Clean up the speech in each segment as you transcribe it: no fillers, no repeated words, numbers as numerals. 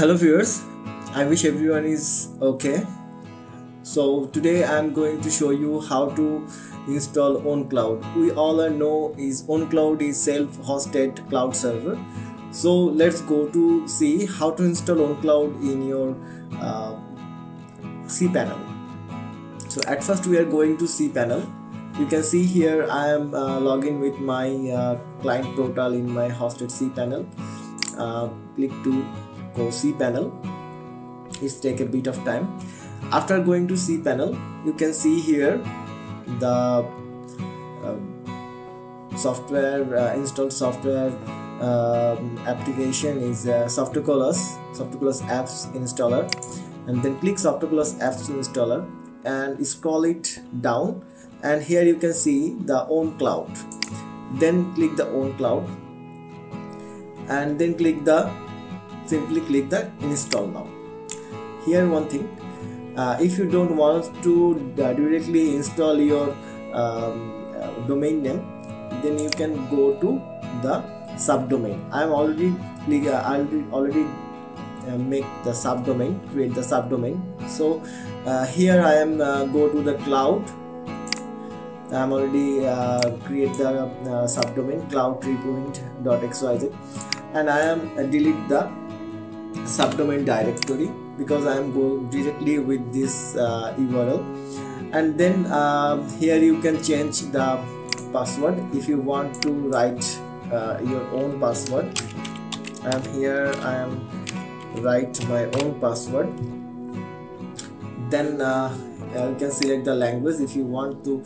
Hello viewers, I wish everyone is okay. So today I'm going to show you how to install ownCloud. We all know is ownCloud is self-hosted cloud server. So let's go to see how to install ownCloud in your cPanel. So at first we are going to cPanel. You can see here I am logging with my client portal in my hosted cPanel. Click to go cPanel. It's take a bit of time. After going to cPanel, you can see here the installed software application is Softaculous apps installer, and then click Softaculous apps installer and scroll it down, and here you can see the ownCloud. Then click the ownCloud and then simply click the install now. Here one thing, if you don't want to directly install your domain name, then you can go to the subdomain. I already make the subdomain, create the subdomain. So here I am go to the cloud. I'm already create the subdomain cloud3.xyz, and I am delete the subdomain directory because I am going directly with this URL. And then here you can change the password if you want to write your own password. And here I am write my own password. Then you can select the language if you want to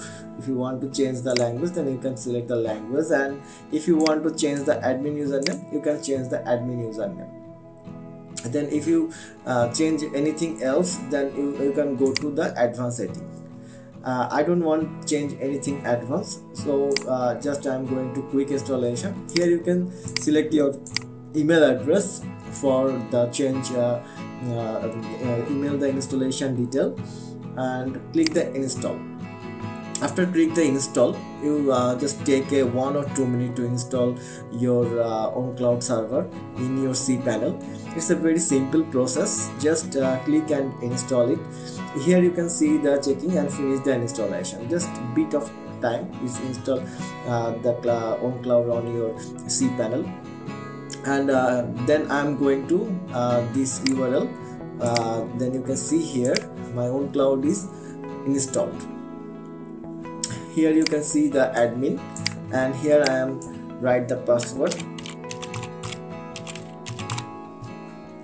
change the language, then you can select the language. And if you want to change the admin username, you can change the admin username. Then if you change anything else, then you can go to the advanced setting. I don't want to change anything advanced, so just I'm going to quick installation. Here you can select your email address for the change, email the installation detail, and click the install. After click the install, you just take a 1 or 2 minutes to install your ownCloud server in your cPanel. It's a very simple process. Just click and install it. Here you can see the checking and finish the installation. Just a bit of time is install the ownCloud on your cPanel. And then I'm going to this URL. Then you can see here my ownCloud is installed. Here you can see the admin, and here I am write the password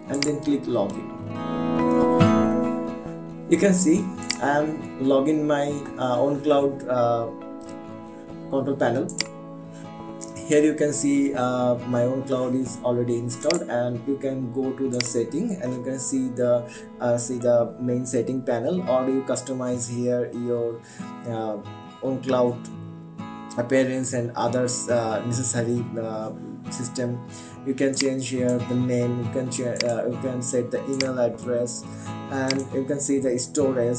and then click login. You can see I am login my ownCloud control panel. Here you can see my ownCloud is already installed, and you can go to the setting and you can see the main setting panel, or you customize here your ownCloud appearance and others necessary system. You can change here the name, you can set the email address, and you can see the storage.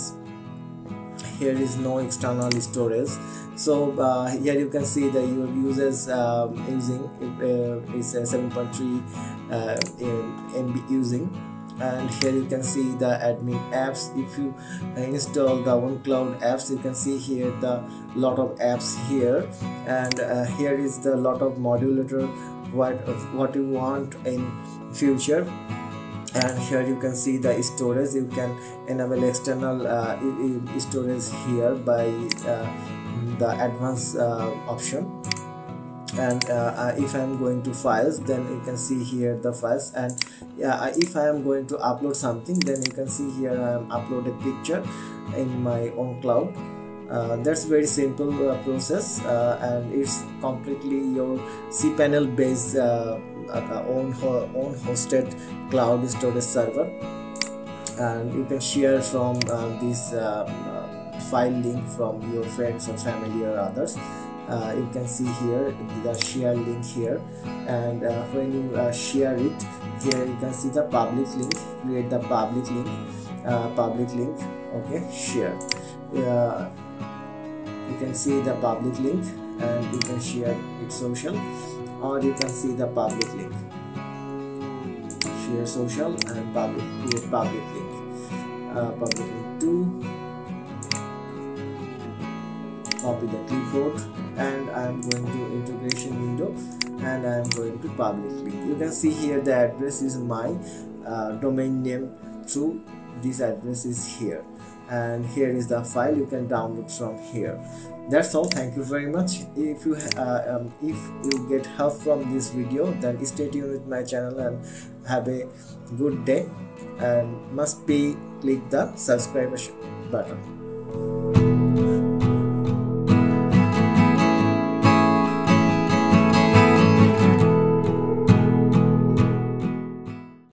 Here is no external storage, so here you can see that your users using is 7.3 MB using, and here you can see the admin apps. If you install the ownCloud apps, you can see here the lot of apps here, and here is the lot of modulator what you want in future. And here you can see the storage. You can enable external storage here by the advanced option. And if I am going to files, then you can see here the files. And if I am going to upload something, then you can see here I am uploaded picture in my ownCloud. That's very simple process, and it's completely your cPanel based own hosted cloud storage server, and you can share from this file link from your friends or family or others. You can see here the share link here, and when you share it, here you can see the public link. Create the public link, okay, share. You can see the public link and you can share it social, or you can see the public link share social and public, create public link, public link to copy the clipboard, and I'm going to integration window and I'm going to public link. You can see here the address is my domain name through this address is here, and here is the file you can download from here. That's all. Thank you very much. If you get help from this video, then stay tuned with my channel and have a good day, and must be click the subscribe button.